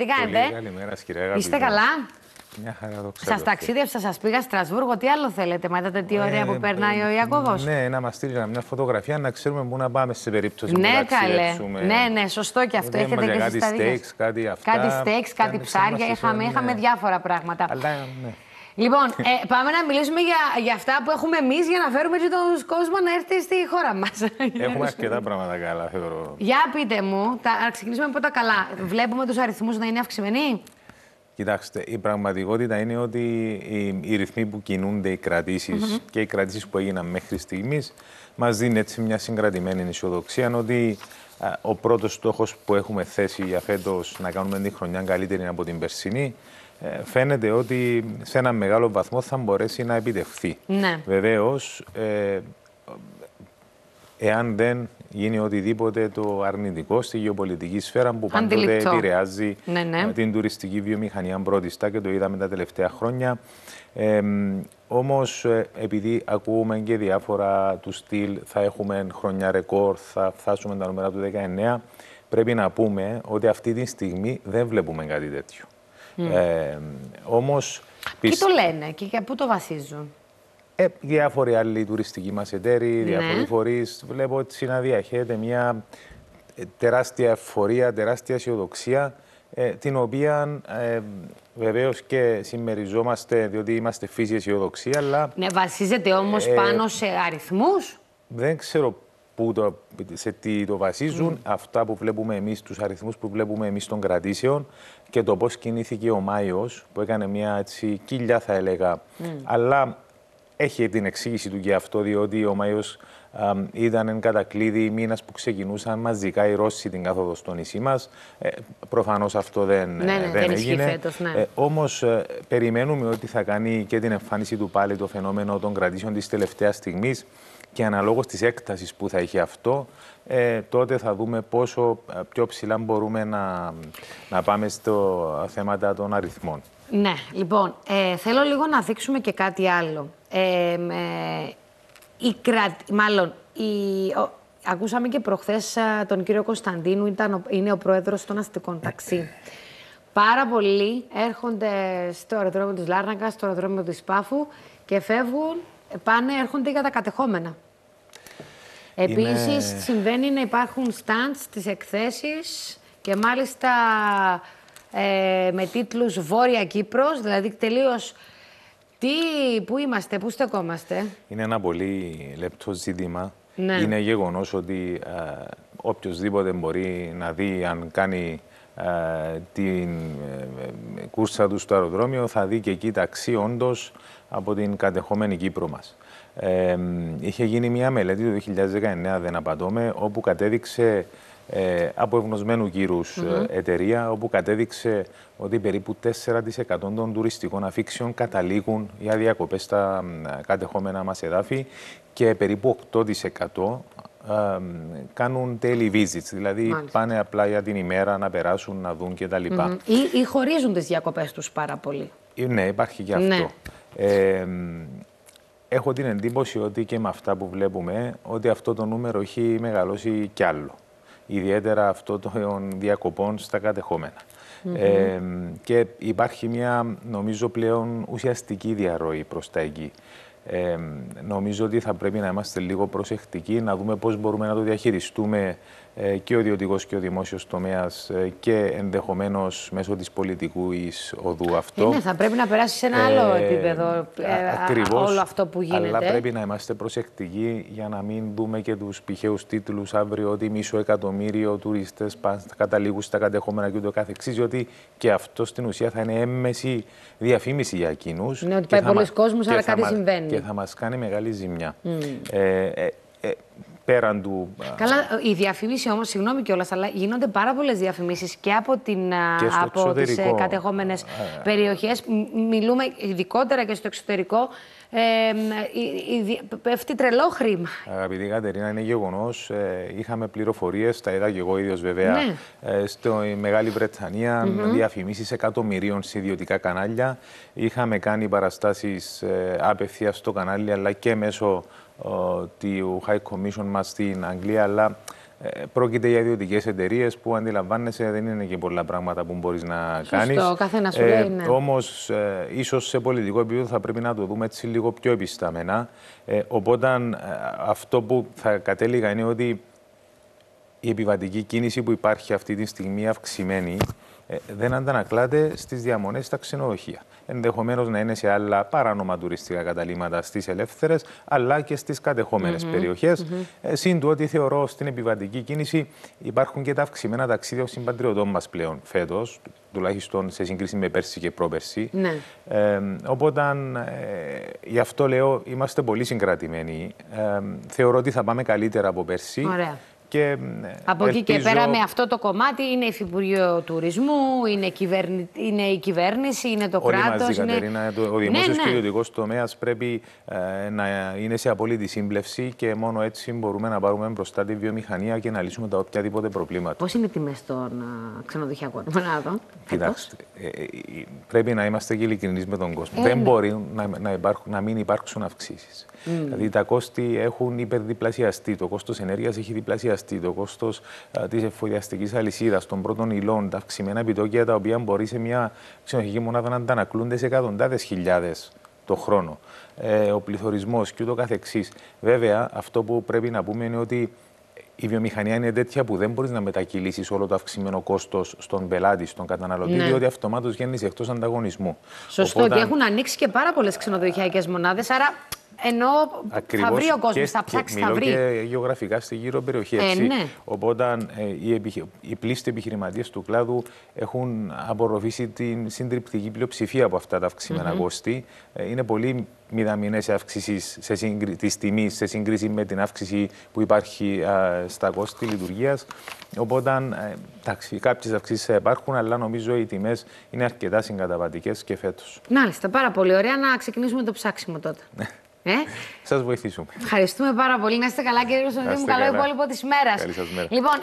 Τι κάνετε? Καλημέρα, κυρία. Είστε καλά? Μια χαρά, το ξέρω. Σας ταξίδευσα, σας πήγα Στρασβούργο. Τι άλλο θέλετε? Μα είδατε τι ωραία που περνάει ο Ιακώβος. Ναι, να μας στείλει μια φωτογραφία να ξέρουμε πού να πάμε σε περίπτωση που να ταξιδέψουμε. Ναι, ναι, σωστό και αυτό. Έχετε και κάτι στέικς, κάτι αυτά. Κάτι στέικς, κάτι ψάρια. Είχαμε διάφορα πράγματα. Λοιπόν, πάμε να μιλήσουμε για αυτά που έχουμε εμείς για να φέρουμε και τον κόσμο να έρθει στη χώρα μας. Έχουμε αρκετά πράγματα καλά, θεωρώ. Για πείτε μου, να ξεκινήσουμε από τα καλά. Βλέπουμε τους αριθμούς να είναι αυξημένοι. Κοιτάξτε, η πραγματικότητα είναι ότι οι ρυθμοί που κινούνται, οι κρατήσεις και οι κρατήσεις που έγιναν μέχρι στιγμής, μας δίνουν έτσι μια συγκρατημένη αισιοδοξία ότι ο πρώτος στόχος που έχουμε θέσει για φέτος, να κάνουμε την χρονιά καλύτερη από την περσινή, φαίνεται ότι σε ένα μεγάλο βαθμό θα μπορέσει να επιτευχθεί. Ναι. Βεβαίως, εάν δεν γίνει οτιδήποτε το αρνητικό στη γεωπολιτική σφαίρα που πάντοτε επηρεάζει την τουριστική βιομηχανία πρώτιστα και το είδαμε τα τελευταία χρόνια. Όμως, επειδή ακούμε και διάφορα του στυλ, θα έχουμε χρονιά ρεκόρ, θα φτάσουμε τα νούμερα του 19, πρέπει να πούμε ότι αυτή τη στιγμή δεν βλέπουμε κάτι τέτοιο. Όμως, τι το λένε και για πού το βασίζουν? Διάφοροι άλλοι τουριστικοί μας εταίροι, διάφοροι φορείς. Βλέπω ότι να διαχέεται μια τεράστια ευφορία, τεράστια αισιοδοξία, την οποία βεβαίως και συμμεριζόμαστε, διότι είμαστε φύση αισιοδοξία. Αλλά, βασίζεται όμως πάνω σε αριθμούς. Δεν ξέρω σε τι το βασίζουν αυτά που βλέπουμε εμείς, τους αριθμούς που βλέπουμε εμείς των κρατήσεων και το πώς κινήθηκε ο Μάιος, που έκανε μια έτσι κοιλιά, θα έλεγα. Αλλά έχει την εξήγηση του και αυτό, διότι ο Μάιος ήταν εν κατακλείδη μήνας που ξεκινούσαν μαζικά οι Ρώσοι την κάθοδο στο νησί μας. Προφανώς αυτό δεν έγινε. Φέτος, ναι. Όμως περιμένουμε ότι θα κάνει και την εμφάνιση του πάλι το φαινόμενο των κρατήσεων της τελευταίας στιγμής και αναλόγως της έκτασης που θα είχε αυτό, τότε θα δούμε πόσο πιο ψηλά μπορούμε να πάμε στο θέματα των αριθμών. Ναι, λοιπόν, θέλω λίγο να δείξουμε και κάτι άλλο. Ακούσαμε και προχθές τον κύριο Κωνσταντίνου, είναι ο πρόεδρος των αστικών ταξί. Πάρα πολλοί έρχονται στο αεροδρόμιο της Λάρνακας, στο αεροδρόμιο της Πάφου και φεύγουν, πάνε, έρχονται για τα κατεχόμενα. Επίσης, συμβαίνει να υπάρχουν στάντς στις εκθέσεις και μάλιστα με τίτλους Βόρεια Κύπρος, δηλαδή τελείως πού είμαστε, πού στεκόμαστε. Είναι ένα πολύ λεπτό ζήτημα. Ναι. Είναι γεγονός ότι οποιοςδήποτε μπορεί να δει, αν κάνει την κούρσα του στο αεροδρόμιο, θα δει και εκεί ταξί όντως από την κατεχόμενη Κύπρο μας. Είχε γίνει μια μελέτη το 2019, δεν απατώμε, όπου κατέδειξε από ευνοσμένου κύρους εταιρεία, όπου κατέδειξε ότι περίπου 4% των τουριστικών αφήξεων καταλήγουν για διακοπές στα κατεχόμενα μας εδάφη και περίπου 8% κάνουν daily visits, δηλαδή πάνε απλά για την ημέρα να περάσουν, να δουν κτλ. Ή χωρίζουν τις διακοπές τους πάρα πολύ. Ναι, υπάρχει και αυτό. Ναι. Έχω την εντύπωση ότι και με αυτά που βλέπουμε, ότι αυτό το νούμερο έχει μεγαλώσει κι άλλο. Ιδιαίτερα αυτό των διακοπών στα κατεχόμενα. Και υπάρχει μια, νομίζω, πλέον ουσιαστική διαρροή προς τα εκεί. Νομίζω ότι θα πρέπει να είμαστε λίγο προσεκτικοί, να δούμε πώς μπορούμε να το διαχειριστούμε και ο ιδιωτικός και ο δημόσιος τομέας και ενδεχομένως μέσω της πολιτικής οδού αυτό. Θα πρέπει να περάσει σε ένα άλλο επίπεδο ακριβώς, όλο αυτό που γίνεται. Αλλά πρέπει να είμαστε προσεκτικοί για να μην δούμε και τους πηχαίους τίτλους αύριο ότι μισό εκατομμύριο τουρίστες καταλήγουν στα κατεχόμενα και ούτω καθεξής, διότι και αυτό στην ουσία θα είναι έμμεση διαφήμιση για εκείνους. Ναι, ότι πάει πολλοί κόσμος, αλλά κάτι συμβαίνει. Και θα μας κάνει μεγάλη ζημιά. Πέραν του... Καλά, η διαφήμιση όμως, συγγνώμη κιόλας, αλλά γίνονται πάρα πολλές διαφημίσεις και από τις κατεχόμενες περιοχές. Μιλούμε ειδικότερα και στο εξωτερικό. Πέφτει τρελό χρήμα. Αγαπητή Κατερίνα, είναι γεγονός. Είχαμε πληροφορίες, τα είδα και εγώ ίδιος βέβαια, στη Μεγάλη Βρετανία, διαφημίσεις εκατομμυρίων σε ιδιωτικά κανάλια. Είχαμε κάνει παραστάσεις απευθείας στο κανάλι, αλλά και μέσω του High Commission μας στην Αγγλία, αλλά Πρόκειται για ιδιωτικές εταιρείες που αντιλαμβάνεσαι δεν είναι και πολλά πράγματα που μπορείς να κάνεις. Σωστό, καθένα σου λέει, ναι. Όμως, ίσως σε πολιτικό επίπεδο θα πρέπει να το δούμε έτσι λίγο πιο επισταμμένα. Οπότε, αυτό που θα κατέληγα είναι ότι η επιβατική κίνηση που υπάρχει αυτή τη στιγμή αυξημένη δεν αντανακλάται στις διαμονές στα ξενοδοχεία. Ενδεχομένως να είναι σε άλλα παράνομα τουριστικά καταλήμματα στις ελεύθερες, αλλά και στις κατεχόμενες περιοχές. Συν του ότι θεωρώ στην επιβατική κίνηση υπάρχουν και τα αυξημένα ταξίδια συμπατριωτών μας πλέον φέτος, τουλάχιστον σε σύγκριση με πέρσι και πρόπερσι. Ναι. Οπότε, γι' αυτό λέω, είμαστε πολύ συγκρατημένοι. Θεωρώ ότι θα πάμε καλύτερα από πέρσι. Ωραία. Και από εκεί και πέρα με αυτό το κομμάτι είναι Υφυπουργείο Τουρισμού, είναι η κυβέρνηση, είναι το κράτος. Όλοι μαζί, Κατερίνα, ο δημόσιος και ιδιωτικός τομέας πρέπει να είναι σε απόλυτη σύμπλευση και μόνο έτσι μπορούμε να πάρουμε μπροστά τη βιομηχανία και να λύσουμε τα οποιαδήποτε προβλήματα. Πώς είναι οι τιμές των ξενοδοχειακών μονάδων? Κοιτάξτε, πρέπει να είμαστε και ειλικρινείς με τον κόσμο. Δεν μπορεί να μην υπάρξουν αυξήσεις. Δηλαδή τα κόστη έχουν υπερδιπλασιαστεί, το κόστος ενέργειας έχει διπλασιαστεί. Το κόστος της εφοδιαστικής αλυσίδας, των πρώτων υλών, τα αυξημένα επιτόκια τα οποία μπορεί σε μια ξενοδοχική μονάδα να αντανακλούνται σε εκατοντάδες χιλιάδες το χρόνο. Ο πληθωρισμός και ούτω καθεξής. Βέβαια, αυτό που πρέπει να πούμε είναι ότι η βιομηχανία είναι τέτοια που δεν μπορείς να μετακυλήσεις όλο το αυξημένο κόστος στον πελάτη, στον καταναλωτή, ναι, διότι αυτομάτως βγαίνεις εκτός ανταγωνισμού. Σωστό. Οπότε... και έχουν ανοίξει και πάρα πολλές ξενοδοχειακές μονάδες, άρα. Ενώ ακριβώς θα βρει ο κόσμος, θα ψάξει, θα βρει. Και γεωγραφικά στη γύρω περιοχή. Ναι. Οπότε οι πλήστοι επιχειρηματίες του κλάδου έχουν απορροφήσει την συντριπτική πλειοψηφία από αυτά τα αυξημένα κόστη. Είναι πολύ μηδαμινές αυξήσεις της τιμής σε σύγκριση με την αύξηση που υπάρχει στα κόστη λειτουργίας. Οπότε κάποιες αυξήσεις θα υπάρχουν, αλλά νομίζω οι τιμές είναι αρκετά συγκαταβατικές και φέτος. Μάλιστα, πάρα πολύ ωραία. Να ξεκινήσουμε το ψάξιμο τότε. Σας βοηθήσουμε. Ευχαριστούμε πάρα πολύ. Να είστε καλά, κύριε Κωνσταντίνο. Καλό υπόλοιπο της ημέρας. Καλή σας μέρα. Λοιπόν,